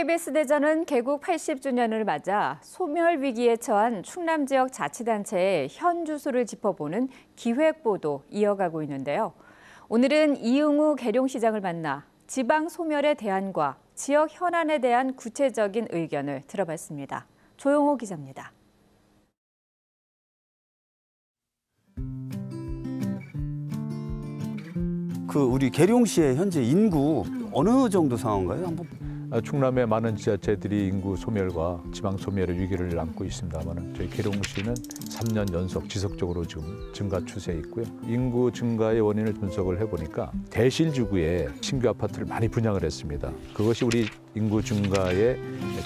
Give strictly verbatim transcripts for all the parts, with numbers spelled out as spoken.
케이비에스 대전은 개국 팔십 주년을 맞아 소멸 위기에 처한 충남 지역 자치단체의 현 주소를 짚어보는 기획보도 이어가고 있는데요. 오늘은 이응우 계룡시장을 만나 지방 소멸의 대안과 지역 현안에 대한 구체적인 의견을 들어봤습니다. 조영호 기자입니다. 그 우리 계룡시의 현재 인구 어느 정도 상황인가요? 한번. 충남의 많은 지자체들이 인구 소멸과 지방 소멸의 위기를 안고 있습니다만 저희 계룡시는 삼 년 연속 지속적으로 지금 증가 추세에 있고요. 인구 증가의 원인을 분석을 해보니까 대실지구에 신규 아파트를 많이 분양을 했습니다. 그것이 우리 인구 증가의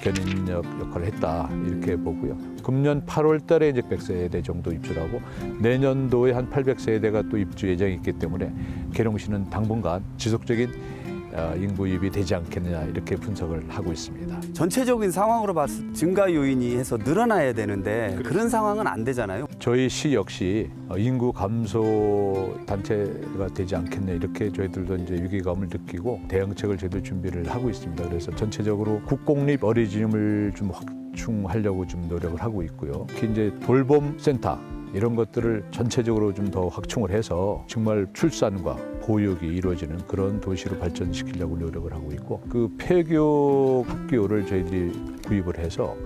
견인력 역할을 했다 이렇게 보고요. 금년 팔월 달에 이제 백 세대 정도 입주하고 내년도에 한 팔백 세대가 또 입주 예정이 있기 때문에 계룡시는 당분간 지속적인 인구 유입이 되지 않겠느냐 이렇게 분석을 하고 있습니다. 전체적인 상황으로 봤을 때 증가 요인이 해서 늘어나야 되는데 그런 상황은 안 되잖아요. 저희 시 역시 인구 감소 단체가 되지 않겠냐 이렇게 저희들도 이제 위기감을 느끼고 대응책을 제대로 준비를 하고 있습니다. 그래서 전체적으로 국공립 어린이집을 좀 확충하려고 좀 노력을 하고 있고요. 특히 이제 돌봄 센터 이런 것들을 전체적으로 좀 더 확충을 해서 정말 출산과 보육이 이루어지는 그런 도시로 발전시키려고 노력을 하고 있고, 그 폐교 학교를 저희들이 구입을 해서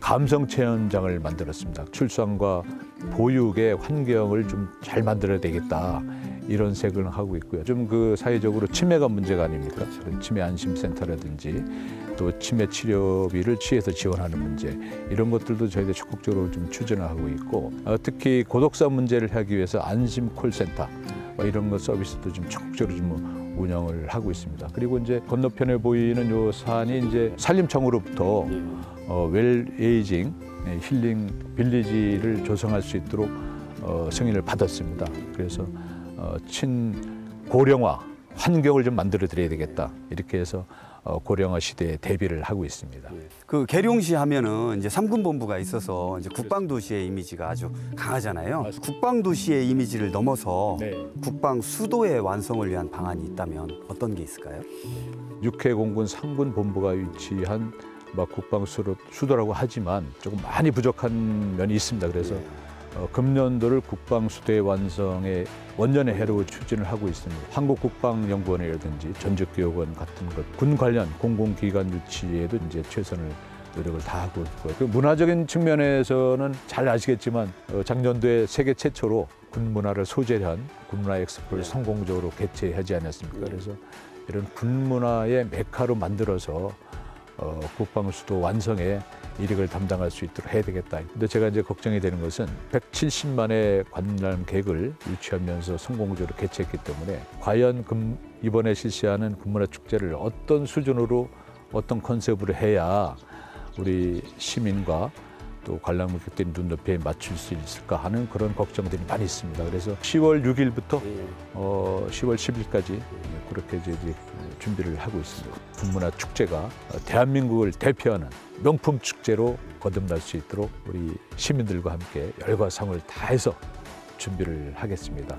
감성체험장을 만들었습니다. 출산과 보육의 환경을 좀 잘 만들어야 되겠다 이런 생각을 하고 있고요. 좀 그 사회적으로 치매가 문제가 아닙니까? 치매 안심센터라든지 또 치매 치료비를 취해서 지원하는 문제 이런 것들도 저희들 적극적으로 좀 추진을 하고 있고, 특히 고독사 문제를 하기 위해서 안심 콜센터 이런 것 서비스도 좀 적극적으로 좀 운영을 하고 있습니다. 그리고 이제 건너편에 보이는 요 산이 이제 산림청으로부터 어, 웰에이징 힐링 빌리지를 조성할 수 있도록 어, 승인을 받았습니다. 그래서 어, 친고령화 환경을 좀 만들어 드려야 되겠다 이렇게 해서 어, 고령화 시대에 대비를 하고 있습니다. 그 계룡시 하면은 이제 삼군본부가 있어서 이제 국방도시의 이미지가 아주 강하잖아요. 맞습니다. 국방도시의 이미지를 넘어서 네. 국방 수도의 완성을 위한 방안이 있다면 어떤 게 있을까요? 육해 공군 삼군본부가 위치한 막 국방 수도라고 하지만 조금 많이 부족한 면이 있습니다. 그래서 네. 어, 금년도를 국방 수도의 완성에 원년의 해로 추진을 하고 있습니다. 한국국방연구원이라든지 전직교육원 같은 것, 군 관련 공공기관 유치에도 이제 최선을 노력을 다 하고 있고요. 그 문화적인 측면에서는 잘 아시겠지만 어, 작년도에 세계 최초로 군문화를 소재한 군문화 엑스포를 네. 성공적으로 개최하지 않았습니까? 그래서 이런 군문화의 메카로 만들어서 어, 국방 수도 완성에 이력을 담당할 수 있도록 해야 되겠다. 근데 제가 이제 걱정이 되는 것은 백칠십만의 관람객을 유치하면서 성공적으로 개최했기 때문에 과연 금, 이번에 실시하는 군문화 축제를 어떤 수준으로 어떤 컨셉으로 해야 우리 시민과 또 관람객들이 눈높이에 맞출 수 있을까 하는 그런 걱정들이 많이 있습니다. 그래서 시월 육일부터 어, 시월 십일까지 그렇게 이제 준비를 하고 있습니다. 군문화 축제가 대한민국을 대표하는 명품 축제로 거듭날 수 있도록 우리 시민들과 함께 열과 성을 다해서 준비를 하겠습니다.